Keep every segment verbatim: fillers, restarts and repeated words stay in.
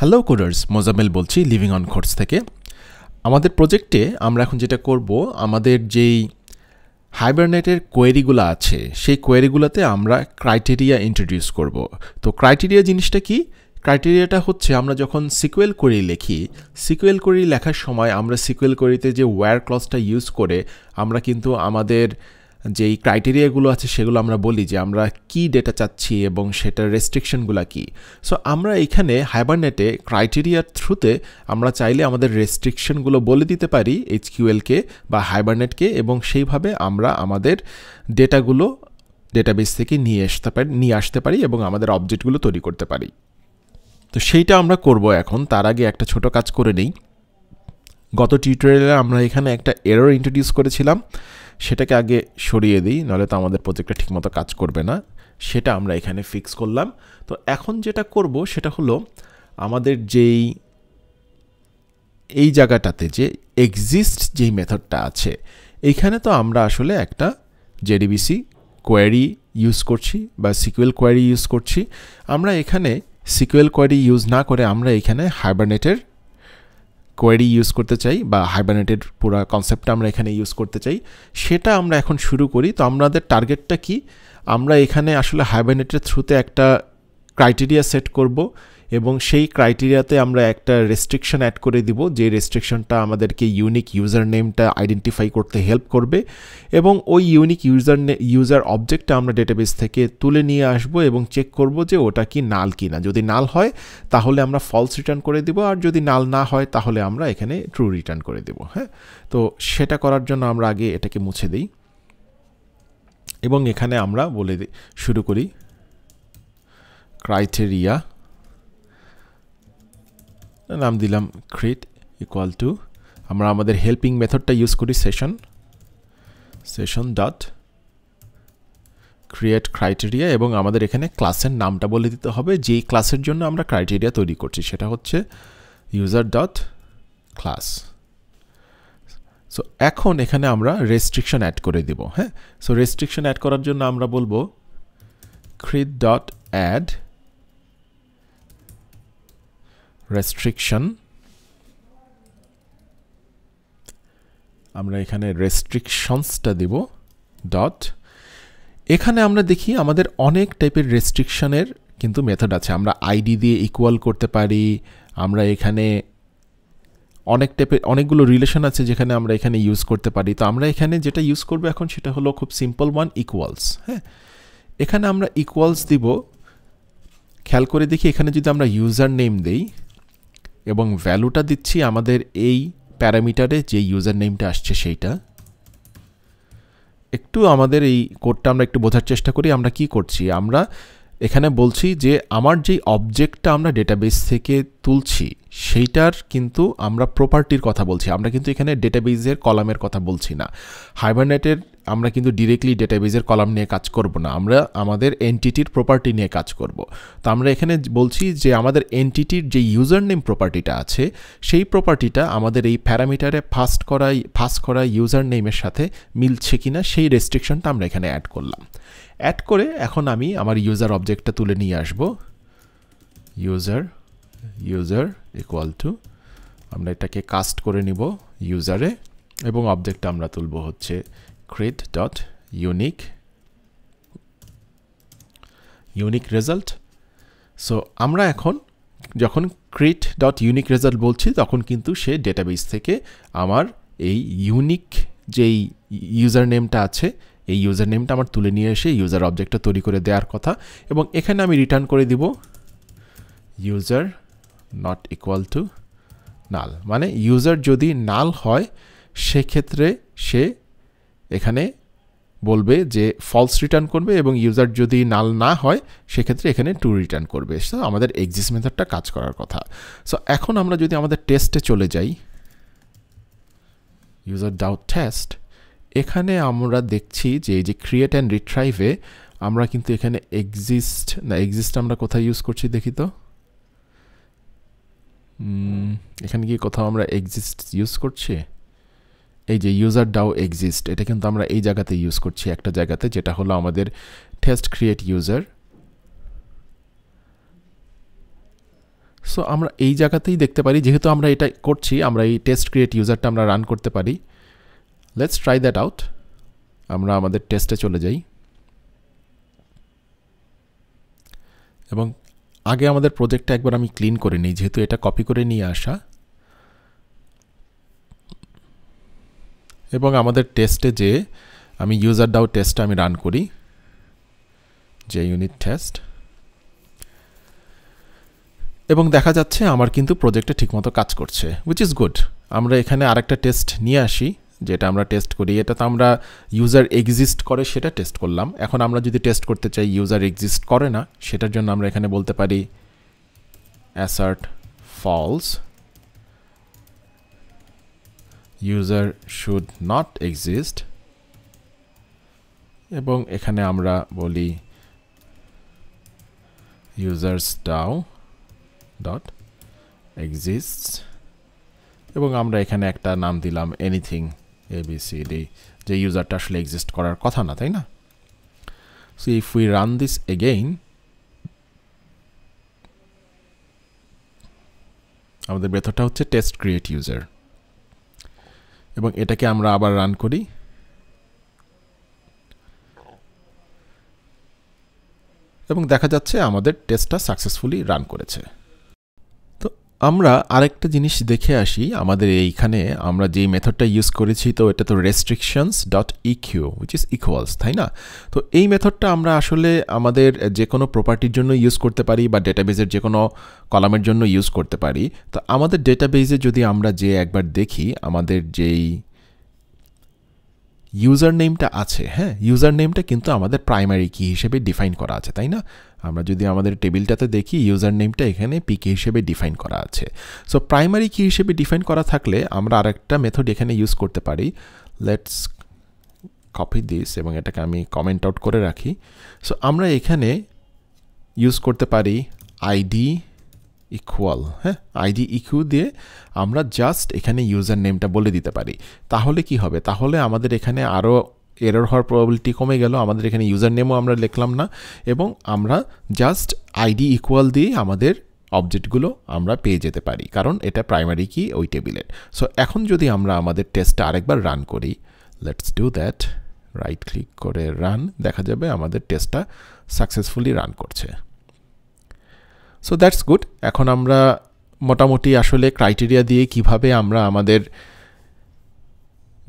Hello coders, Mozammel বলছি living on course থেকে। আমাদের প্রজেক্টে আমরা এখন যেটা করব, আমাদের যেই হাইবারনেটের কোয়েরিগুলো আছে সেই কোয়েরিগুলোতে আমরা ক্রাইটেরিয়া ইন্ট্রোডিউস করব। তো ক্রাইটেরিয়া জিনিসটা কি? ক্রাইটেরিয়াটা হচ্ছে আমরা যখন সিকুয়েল কোয়েরি লিখি, সিকুয়েল কোয়েরি লেখার সময় আমরা সিকুয়েল কোয়েরিতে যে ওয়্যার ক্লজটা ইউজ করে আমরা কিন্তু আমাদের যেই ক্রাইটেরিয়াগুলো আছে সেগুলো আমরা বলি যে আমরা কি ডেটা চাচ্ছি এবং সেটার রেস্ট্রিকশনগুলো কী। সো আমরা এখানে হাইবারনেটে ক্রাইটেরিয়ার থ্রুতে আমরা চাইলে আমাদের রেস্ট্রিকশনগুলো বলে দিতে পারি এইচকিউএলকে বা হাইবারনেটকে, এবং সেইভাবে আমরা আমাদের ডেটাগুলো ডেটাবেস থেকে নিয়ে আসতে পারি নিয়ে আসতে পারি এবং আমাদের অবজেক্টগুলো তৈরি করতে পারি। তো সেইটা আমরা করব। এখন তার আগে একটা ছোট কাজ করে নেই। গত টিউটোরিয়ালে আমরা এখানে একটা এরর ইন্ট্রোডিউস করেছিলাম, সেটাকে আগে সরিয়ে দিই, নাহলে তো আমাদের প্রজেক্টটা ঠিকমতো কাজ করবে না। সেটা আমরা এখানে ফিক্স করলাম। তো এখন যেটা করব সেটা হলো আমাদের যেই এই জায়গাটাতে যে এক্সিস্ট যেই মেথডটা আছে, এইখানে তো আমরা আসলে একটা জেডিবিসি কোয়ারি ইউজ করছি বা সিকুয়েল কোয়ারি ইউজ করছি। আমরা এখানে সিকুয়েল কোয়ারি ইউজ না করে আমরা এখানে হাইবারনেটের কোয়েরি ইউজ করতে চাই বা হাইবারনেটের পুরো কনসেপ্টটা আমরা এখানে ইউজ করতে চাই। সেটা আমরা এখন শুরু করি। তো আমাদের টার্গেটটা কি? আমরা এখানে আসলে হাইবারনেটের থ্রুতে একটা ক্রাইটেরিয়া সেট করব এবং সেই ক্রাইটেরিয়াতে আমরা একটা রেস্ট্রিকশন অ্যাড করে দিব, যে রেস্ট্রিকশনটা আমাদেরকে ইউনিক ইউজার নেমটা আইডেন্টিফাই করতে হেল্প করবে, এবং ওই ইউনিক ইউজার ইউজার অবজেক্টটা আমরা ডেটাবেস থেকে তুলে নিয়ে আসব এবং চেক করব যে ওটা কি নাল কি না। যদি নাল হয় তাহলে আমরা ফলস রিটার্ন করে দিব, আর যদি নাল না হয় তাহলে আমরা এখানে ট্রু রিটার্ন করে দেব। হ্যাঁ, তো সেটা করার জন্য আমরা আগে এটাকে মুছে দিই এবং এখানে আমরা বলে দিই, শুরু করি ক্রাইটেরিয়া, নাম দিলাম ক্রিট ইকুয়াল টু, আমরা আমাদের হেল্পিং মেথডটা ইউজ করি session session dot create criteria, এবং আমাদের এখানে ক্লাসের নামটা বলে দিতে হবে যেই ক্লাসের জন্য আমরা ক্রাইটেরিয়া তৈরি করছি, সেটা হচ্ছে ইউজার ডট ক্লাস। সো এখন এখানে আমরা রেস্ট্রিকশন অ্যাড করে দিব। হ্যাঁ, সো রেস্ট্রিকশন অ্যাড করার জন্য আমরা বলবো ক্রিট ডট অ্যাড রেস্ট্রিকশন। আমরা এখানে রেস্ট্রিকশনসটা দিব ডট। এখানে আমরা দেখি আমাদের অনেক টাইপের রেস্ট্রিকশনের কিন্তু মেথড আছে। আমরা আইডি দিয়ে ইকুয়াল করতে পারি, আমরা এখানে অনেক টাইপের অনেকগুলো রিলেশন আছে যেখানে আমরা এখানে ইউজ করতে পারি। তো আমরা এখানে যেটা ইউজ করবো এখন সেটা হলো খুব সিম্পল ওয়ান, ইকুয়ালস। হ্যাঁ, এখানে আমরা ইকুয়ালস দিব। খেয়াল করে দেখি এখানে যদি আমরা ইউজার নেম দিই এবং ভ্যালুটা দিচ্ছি আমাদের এই প্যারামিটারে যে ইউজার নেমটা আসছে সেইটা, একটু আমাদের এই কোডটা আমরা একটু বোঝার চেষ্টা করি। আমরা কি করছি? আমরা এখানে বলছি যে আমার যেই অবজেক্টটা আমরা ডেটাবেস থেকে তুলছি সেইটার কিন্তু আমরা প্রপার্টির কথা বলছি, আমরা কিন্তু এখানে ডেটাবেজের কলামের কথা বলছি না। হাইবারনেটের আমরা কিন্তু ডিরেক্টলি ডেটাবেজের কলাম নিয়ে কাজ করব না, আমরা আমাদের এনটিটির প্রপার্টি নিয়ে কাজ করব। তো আমরা এখানে বলছি যে আমাদের এনটিটির যে ইউজার নেম প্রপার্টিটা আছে সেই প্রপার্টিটা আমাদের এই প্যারামিটারে ফাস্ট করা ফাস্ট করা ইউজার নেমের সাথে মিলছে কিনা সেই রেস্ট্রিকশনটা আমরা এখানে অ্যাড করলাম। অ্যাড করে এখন আমি আমার ইউজার অবজেক্টটা তুলে নিয়ে আসব। ইউজার ইউজার ইকুয়াল টু, আমরা এটাকে কাস্ট করে নিব ইউজারে, এবং অবজেক্টটা আমরা তুলব হচ্ছে create dot unique unique result। So আমরা এখন যখন create dot unique result বলছি তখন কিন্তু সে ডেটাবেস থেকে আমার এই ইউনিক যেই ইউজার নেমটা আছে এই ইউজার নেমটা আমার তুলে নিয়ে এসে ইউজার অবজেক্টটা তৈরি করে দেওয়ার কথা, এবং এখানে আমি রিটার্ন করে দিব user not equal to null, মানে ইউজার যদি নাল হয় সেক্ষেত্রে সে এখানে বলবে যে ফলস রিটার্ন করবে, এবং ইউজার যদি নাল না হয় সেক্ষেত্রে এখানে ট্রু রিটার্ন করবে। সো আমাদের এক্সিস্ট মেথডটা কাজ করার কথা। সো এখন আমরা যদি আমাদের টেস্টে চলে যাই, ইউজার ডাউট টেস্ট, এখানে আমরা দেখছি যে এই যে ক্রিয়েট অ্যান্ড রিট্রাইভে আমরা কিন্তু এখানে এক্সিস্ট না এক্সিস্ট আমরা কোথায় ইউজ করছি দেখি তো। এখানে কি কোথাও আমরা এক্সিস্ট ইউজ করছি? এই যে ইউজার ডাও এক্সিস্ট, এটা কিন্তু আমরা এই জায়গাতে ইউজ করছি, একটা জায়গাতে, যেটা হলো আমাদের টেস্ট ক্রিয়েট ইউজার। সো আমরা এই জায়গাতেই দেখতে পারি যেহেতু আমরা এটা করছি আমরা এই টেস্ট ক্রিয়েট ইউজারটা আমরা রান করতে পারি লেটস ট্রাই দ্যাট আউট আমরা আমাদের টেস্টে চলে যাই এবং আগে আমাদের প্রজেক্টটা একবার আমি ক্লিন করে নিই যেহেতু এটা কপি করে নিয়ে আসা এবং আমাদের টেস্টে যে আমি ইউজার ডাও টেস্টটা আমি রান করি যে ইউনিট টেস্ট এবং দেখা যাচ্ছে আমার কিন্তু প্রজেক্টটা ঠিকমতো কাজ করছে which is good আমরা এখানে আরেকটা টেস্ট নিয়ে আসি যেটা আমরা টেস্ট করি এটা তো আমরা ইউজার এক্সিস্ট করে সেটা টেস্ট করলাম এখন আমরা যদি টেস্ট করতে চাই ইউজার এক্সিস্ট করে না সেটার জন্য আমরা এখানে বলতে পারি assert false user should not exist এবং এখানে আমরা বলি users DAO dot exists এবং আমরা এখানে একটা নাম দিলাম anything abcd যে ইউজারটা আসলে এক্সিস্ট করার কথা না তাই না so if we run this again আমাদের মেথডটা হচ্ছে টেস্ট ক্রিয়েট ইউজার এবং এটাকে আমরা আবার রান করি এবং দেখা যাচ্ছে আমাদের টেস্টটা সাকসেসফুলি রান করেছে আমরা আরেকটা জিনিস দেখে আসি আমাদের এইখানে আমরা যে মেথডটা ইউজ করেছি তো এটা তো restrictions.eq which is equals তাই না তো এই মেথডটা আমরা আসলে আমাদের যে কোনো প্রপার্টির জন্য ইউজ করতে পারি বা ডেটাবেজের যে কোনো কলামের জন্য ইউজ করতে পারি তো আমাদের ডেটাবেজে যদি আমরা যে একবার দেখি আমাদের যেই ইউজার নেমটা আছে হ্যাঁ ইউজার নেমটা কিন্তু আমাদের প্রাইমারি কি হিসেবে ডিফাইন করা আছে তাই না আমরা যদি আমাদের টেবিলটাতে দেখি ইউজার নেমটা এখানে পিকে হিসেবে ডিফাইন করা আছে সো প্রাইমারি কি হিসেবে ডিফাইন করা থাকলে আমরা আরেকটা মেথড এখানে ইউজ করতে পারি লেটস কপি দিস এবং এটাকে আমি কমেন্ট আউট করে রাখি সো আমরা এখানে ইউজ করতে পারি আইডি ইকুয়াল হ্যাঁ আইডি ইকিউ দিয়ে আমরা জাস্ট এখানে ইউজার নেমটা বলে দিতে পারি তাহলে কি হবে তাহলে আমাদের এখানে আরো এরর হওয়ার প্রবাবিলিটি কমে গেল আমাদের এখানে ইউজার নেমও আমরা লিখলাম না এবং আমরা জাস্ট আইডি ইকুয়াল দিয়ে আমাদের অবজেক্টগুলো আমরা পেয়ে যেতে পারি কারণ এটা প্রাইমারি কি ওই টেবিলের সো এখন যদি আমরা আমাদের টেস্টটা আরেকবার রান করি let's do that right click করে রান দেখা যাবে আমাদের টেস্টটা সাকসেসফুলি রান করছে সো দ্যাটস গুড এখন আমরা মোটামুটি আসলে ক্রাইটেরিয়া দিয়ে কিভাবে আমরা আমাদের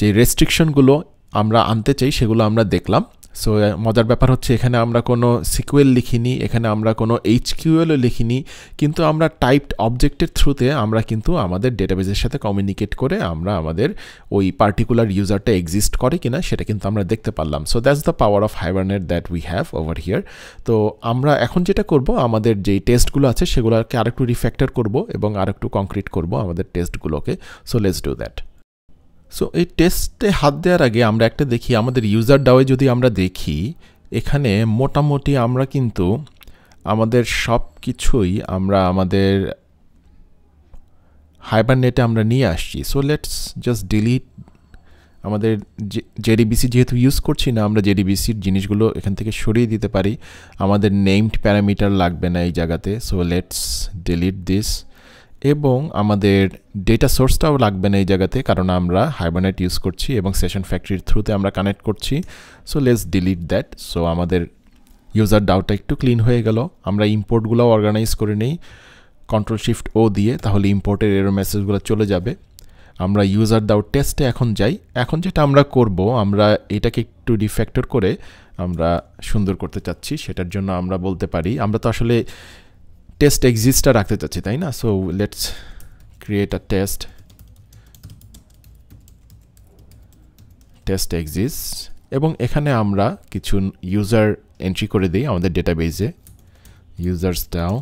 যে রেস্ট্রিকশনগুলো আমরা আনতে চাই সেগুলো আমরা দেখলাম সো মজার ব্যাপার হচ্ছে এখানে আমরা কোনো সিকিউএল লিখিনি এখানে আমরা কোনো এইচকিউএলও লিখিনি কিন্তু আমরা টাইপড অবজেক্টের থ্রুতে আমরা কিন্তু আমাদের ডেটাবেজের সাথে কমিউনিকেট করে আমরা আমাদের ওই পার্টিকুলার ইউজারটা এক্সিস্ট করে কিনা সেটা কিন্তু আমরা দেখতে পারলাম so that's the power of Hibernate that we have over here তো আমরা এখন যেটা করব আমাদের যেই টেস্টগুলো আছে সেগুলোকে আরেকটু রিফ্যাক্টর করব এবং আরেকটু কংক্রিট করব আমাদের টেস্টগুলোকে so let's do that so এই টেস্টে হাত দেওয়ার আগে আমরা একটা দেখি আমাদের ইউজার ডাওয়ে যদি আমরা দেখি এখানে মোটামুটি আমরা কিন্তু আমাদের সব কিছুই আমরা আমাদের হাইবারনেটে আমরা নিয়ে আসছি সো লেটস জাস্ট ডিলিট আমাদের জেডিবিসি যেহেতু ইউজ করছি না আমরা জেডিবিসির জিনিসগুলো এখান থেকে সরিয়ে দিতে পারি আমাদের নেমড প্যারামিটার লাগবে না এই জায়গাতে সো লেটস ডিলিট দিস এবং আমাদের ডেটা সোর্সটাও লাগবে না এই জায়গাতে কারণ আমরা হাইবারনেট ইউজ করছি এবং সেশন ফ্যাক্টরির থ্রুতে আমরা কানেক্ট করছি so let's delete that so আমাদের ইউজার ডাওটা একটু ক্লিন হয়ে গেল আমরা ইম্পোর্টগুলোও অর্গানাইজ করে নিই কন্ট্রোল শিফট ও দিয়ে তাহলে ইম্পোর্টের এরর মেসেজগুলো চলে যাবে আমরা ইউজার ডাও টেস্টে এখন যাই এখন যেটা আমরা করব আমরা এটাকে একটু রিফ্যাক্টর করে আমরা সুন্দর করতে চাচ্ছি সেটার জন্য আমরা বলতে পারি আমরা তো আসলে টেস্ট এক্সিস্টটা রাখতে চাচ্ছি তাই না so let's create a test test exist এবং এখানে আমরা কিছু ইউজার এন্ট্রি করে দিই আমাদের ডেটাবেজে ইউজার্স ডাও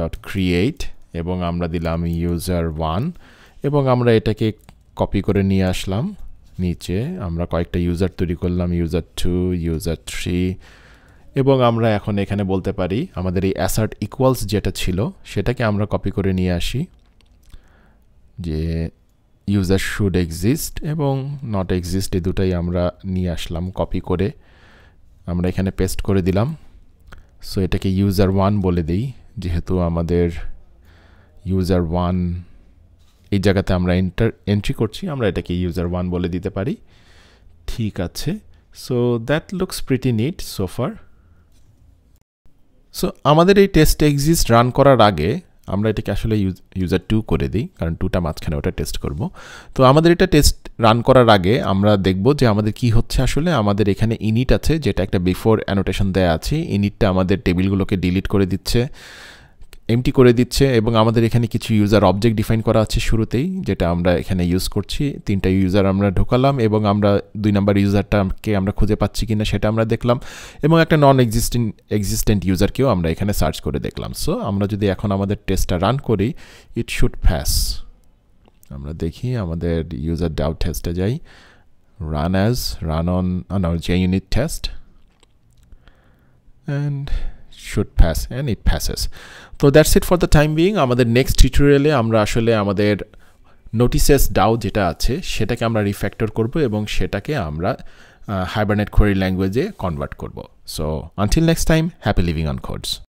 ডট ক্রিয়েট এবং আমরা দিলাম ইউজার ওয়ান এবং আমরা এটাকে কপি করে নিয়ে আসলাম নিচে আমরা কয়েকটা ইউজার তৈরি করলাম ইউজার টু ইউজার থ্রি এবং আমরা এখন এখানে বলতে পারি আমাদের এই assert equals যেটা ছিল সেটাকে আমরা কপি করে নিয়ে আসি যে user should exist এবং not exist এই দুটাই আমরা নিয়ে আসলাম কপি করে আমরা এখানে পেস্ট করে দিলাম সো এটাকে user one বলে দেই যেহেতু আমাদের ইউজার ওয়ান এই জায়গাতে আমরা এন্টার এন্ট্রি করছি আমরা এটাকে ইউজার ওয়ান বলে দিতে পারি ঠিক আছে so that looks pretty neat so far so আমাদের এই টেস্ট এক্সিস্ট রান করার আগে আমরা এটাকে আসলে ইউজার টু করে দিই কারণ টুটা মাঝখানে ওটা টেস্ট করব তো আমাদের এটা টেস্ট রান করার আগে আমরা দেখব যে আমাদের কি হচ্ছে আসলে আমাদের এখানে ইনিট আছে যেটা একটা বিফোর অ্যানোটেশন দেয়া আছে ইনিটটা আমাদের টেবিলগুলোকে ডিলিট করে দিচ্ছে এমটি করে দিচ্ছে এবং আমাদের এখানে কিছু ইউজার অবজেক্ট ডিফাইন করা আছে শুরুতেই যেটা আমরা এখানে ইউজ করছি তিনটা ইউজার আমরা ঢোকালাম এবং আমরা দুই নাম্বার ইউজারটাকে আমরা খুঁজে পাচ্ছি কিনা সেটা আমরা দেখলাম এবং একটা নন এক্সিস্টেন্ট এক্সিস্টেন্ট ইউজারকেও আমরা এখানে সার্চ করে দেখলাম সো আমরা যদি এখন আমাদের টেস্টটা রান করি ইট শুড প্যাস আমরা দেখি আমাদের ইউজার ডাউ টেস্টে যাই run as run on on our JUnit test and should pass and it passes so that's it for the time being আমাদের next tutorial এ আমরা আসলে আমাদের notices DAO যেটা আছে সেটাকে আমরা refactor করব এবং সেটাকে আমরা Hibernate Query language এ convert করব so until next time happy living on codes